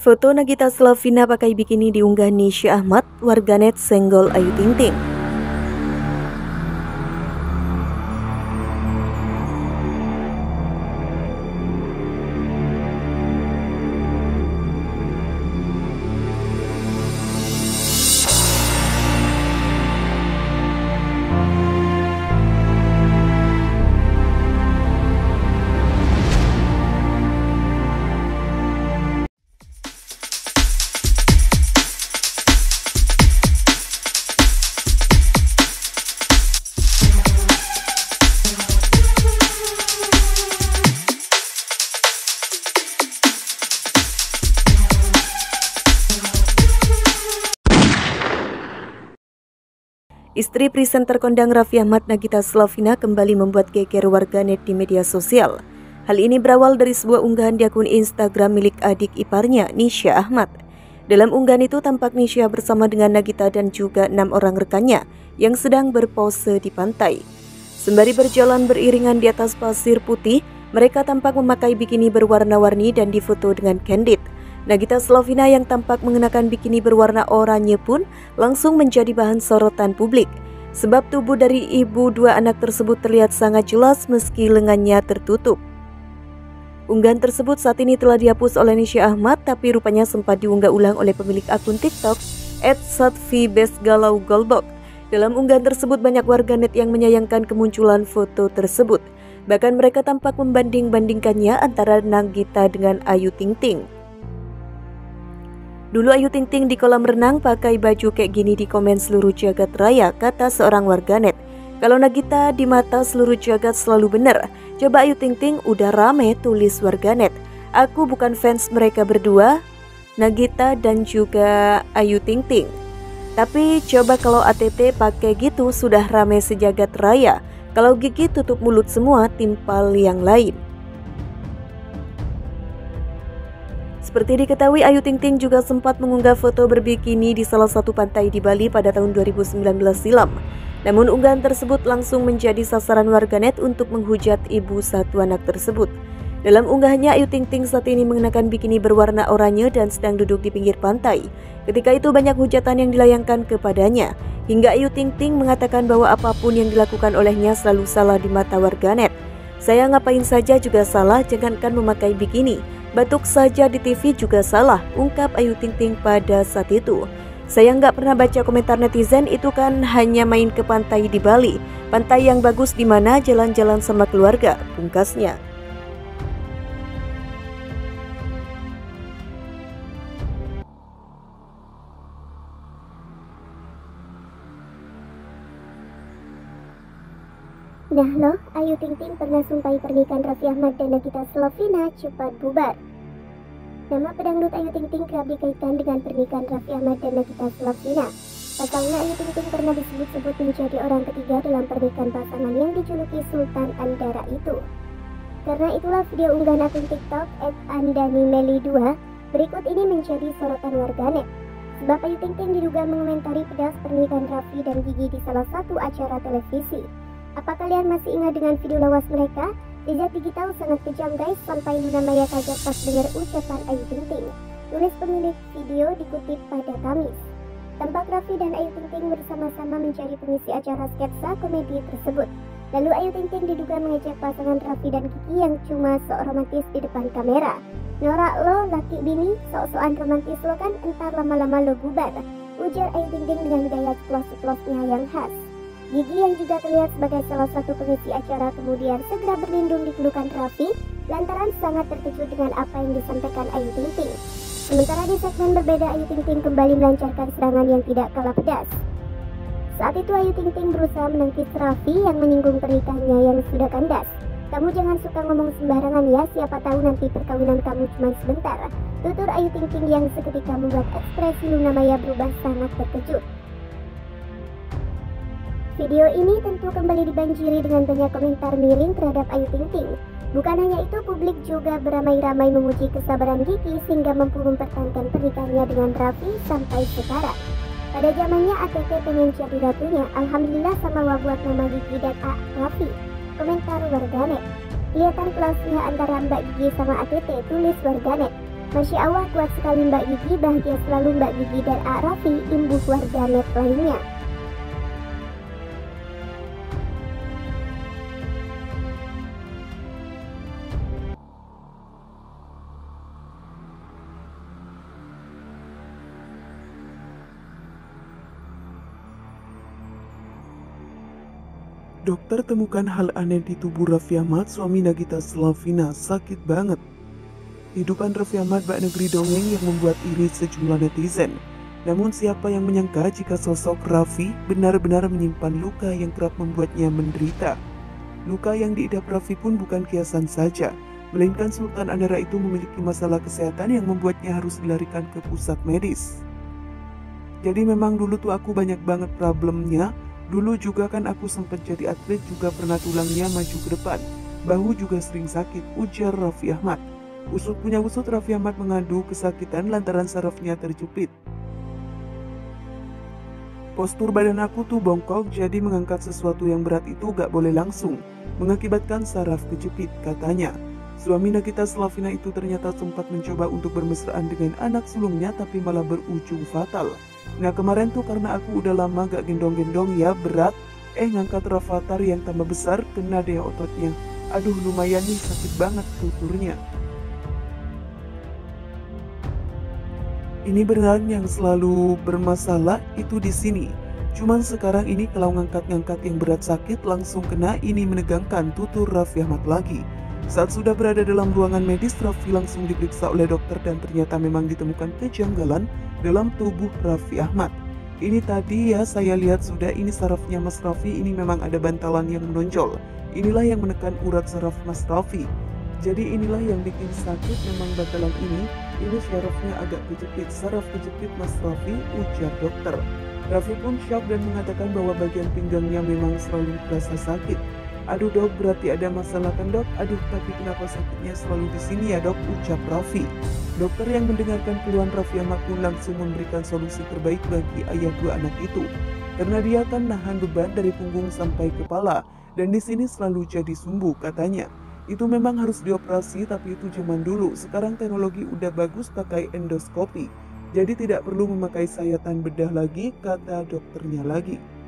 Foto Nagita Slavina pakai bikini diunggah Nisha Ahmad, warganet senggol Ayu Ting Ting. Istri presenter kondang Raffi Ahmad, Nagita Slavina, kembali membuat geger warganet di media sosial. Hal ini berawal dari sebuah unggahan di akun Instagram milik adik iparnya, Nisha Ahmad. Dalam unggahan itu tampak Nisha bersama dengan Nagita dan juga 6 orang rekannya yang sedang berpose di pantai. Sembari berjalan beriringan di atas pasir putih, mereka tampak memakai bikini berwarna-warni dan difoto dengan candid. Nagita Slavina yang tampak mengenakan bikini berwarna oranye pun langsung menjadi bahan sorotan publik. Sebab tubuh dari ibu 2 anak tersebut terlihat sangat jelas meski lengannya tertutup. Unggahan tersebut saat ini telah dihapus oleh Nisha Ahmad, tapi rupanya sempat diunggah ulang oleh pemilik akun TikTok @satvibesgalaugolbok. Dalam unggahan tersebut banyak warganet yang menyayangkan kemunculan foto tersebut. Bahkan mereka tampak membanding-bandingkannya antara Nagita dengan Ayu Ting Ting. Dulu Ayu Ting Ting di kolam renang pakai baju kayak gini, di komen seluruh jagat raya, kata seorang warganet. Kalau Nagita di mata seluruh jagat selalu bener. Coba Ayu Ting Ting udah rame, tulis warganet. Aku bukan fans mereka berdua, Nagita dan juga Ayu Ting Ting. Tapi coba kalau ATT pakai gitu sudah rame sejagat raya. Kalau gigi tutup mulut semua, timpal yang lain. Seperti diketahui, Ayu Ting Ting juga sempat mengunggah foto berbikini di salah satu pantai di Bali pada tahun 2019 silam. Namun unggahan tersebut langsung menjadi sasaran warganet untuk menghujat ibu 1 anak tersebut. Dalam unggahannya, Ayu Ting Ting saat ini mengenakan bikini berwarna oranye dan sedang duduk di pinggir pantai. Ketika itu banyak hujatan yang dilayangkan kepadanya. Hingga Ayu Ting Ting mengatakan bahwa apapun yang dilakukan olehnya selalu salah di mata warganet. Saya ngapain saja juga salah, jangankan memakai bikini. Batuk saja di TV juga salah, ungkap Ayu Ting Ting pada saat itu. Saya nggak pernah baca komentar netizen, itu kan hanya main ke pantai di Bali. Pantai yang bagus di mana jalan-jalan sama keluarga, pungkasnya. Nah loh, Ayu Ting Ting pernah sumpahi pernikahan Raffi Ahmad dan Nagita Slavina cepat bubar. Nama pedangdut Ayu Ting Ting kerap dikaitkan dengan pernikahan Raffi Ahmad dan Nagita Slavina. Pasalnya Ayu Ting Ting pernah disebut-sebut menjadi orang ketiga dalam pernikahan pasangan yang dijuluki Sultan Andara itu. Karena itulah video unggahan akun TikTok @andani_meli2 berikut ini menjadi sorotan warganet. Sebab Ayu Ting Ting diduga mengomentari pedas pernikahan Raffi dan Gigi di salah satu acara televisi. Apa kalian masih ingat dengan video lawas mereka? Jejak digital sangat kejam guys, sampai Luna Maya kaget pas dengar ucapan Ayu Ting Ting. Tulis pemilik video dikutip pada Kamis. Tampak Raffi dan Ayu Ting Ting bersama-sama menjadi pengisi acara sketsa komedi tersebut. Lalu Ayu Ting Ting diduga mengejek pasangan Raffi dan Kiki yang cuma sok romantis di depan kamera. Norak lo laki bini, sok-sokan romantis lo kan, entar lama-lama lo bubar, ujar Ayu Ting Ting dengan gaya ceplos-ceplosnya yang khas. Gigi yang juga terlihat sebagai salah satu pengisi acara kemudian segera berlindung di pelukan Raffi lantaran sangat terkejut dengan apa yang disampaikan Ayu Ting Ting. Sementara di segmen berbeda, Ayu Ting Ting kembali melancarkan serangan yang tidak kalah pedas. Saat itu Ayu Ting Ting berusaha menangkis Raffi yang menyinggung pernikahannya yang sudah kandas. Kamu jangan suka ngomong sembarangan ya, siapa tahu nanti perkawinan kamu cuma sebentar, tutur Ayu Ting Ting yang seketika membuat ekspresi Luna Maya berubah sangat terkejut. Video ini tentu kembali dibanjiri dengan banyak komentar miring terhadap Ayu Ting Ting. Bukan hanya itu, publik juga beramai-ramai memuji kesabaran Gigi sehingga mampu mempertahankan pernikahannya dengan Raffi sampai sekarang. Pada zamannya ATT pengen jadi ratunya, alhamdulillah sama wa buat mama Gigi dan A Raffi, komentar warganet. Kelihatan kelasnya antara Mbak Gigi sama ATT, tulis warganet. Masya Allah, kuat sekali Mbak Gigi, bahagia selalu Mbak Gigi dan A. Raffi, imbu keluarga net lainnya. Dokter temukan hal aneh di tubuh Raffi Ahmad, suami Nagita Slavina. Sakit banget. Kehidupan Raffi Ahmad bak negeri dongeng yang membuat iri sejumlah netizen. Namun siapa yang menyangka jika sosok Raffi benar-benar menyimpan luka yang kerap membuatnya menderita. Luka yang diidap Raffi pun bukan kiasan saja, melainkan Sultan Andara itu memiliki masalah kesehatan yang membuatnya harus dilarikan ke pusat medis. Jadi memang dulu tuh aku banyak banget problemnya. Dulu juga kan aku sempat jadi atlet, juga pernah tulangnya maju ke depan. Bahu juga sering sakit, ujar Raffi Ahmad. Usut punya usut, Raffi Ahmad mengadu kesakitan lantaran sarafnya terjepit. Postur badan aku tuh bongkok, jadi mengangkat sesuatu yang berat itu gak boleh langsung, mengakibatkan saraf kejepit, katanya. Suami Nagita Slavina itu ternyata sempat mencoba untuk bermesraan dengan anak sulungnya, tapi malah berujung fatal. Nah kemarin tuh karena aku udah lama gak gendong-gendong ya, berat. Ngangkat Raffatar yang tambah besar, kena deh ototnya. Aduh lumayan nih, sakit banget tuturnya. Ini beneran yang selalu bermasalah itu di sini. Cuman sekarang ini kalau ngangkat-ngangkat yang berat sakit langsung kena, ini menegangkan, tutur Raffi Ahmad lagi. Saat sudah berada dalam ruangan medis, Raffi langsung diperiksa oleh dokter dan ternyata memang ditemukan kejanggalan dalam tubuh Raffi Ahmad. Ini tadi ya, saya lihat sudah, ini sarafnya Mas Raffi, ini memang ada bantalan yang menonjol. Inilah yang menekan urat saraf Mas Raffi. Jadi inilah yang bikin sakit, memang bantalan ini sarafnya agak kejepit, saraf kejepit Mas Raffi, ujar dokter. Raffi pun syok dan mengatakan bahwa bagian pinggangnya memang selalu terasa sakit. Aduh dok, berarti ada masalah kan dok? Aduh, tapi kenapa sakitnya selalu di sini ya dok? Ucap Raffi. Dokter yang mendengarkan keluhan Raffi Ahmad pun langsung memberikan solusi terbaik bagi ayah dua anak itu. Karena dia akan nahan beban dari punggung sampai kepala, dan di sini selalu jadi sumbu, katanya. Itu memang harus dioperasi, tapi itu zaman dulu. Sekarang teknologi udah bagus, pakai endoskopi. Jadi tidak perlu memakai sayatan bedah lagi, kata dokternya lagi.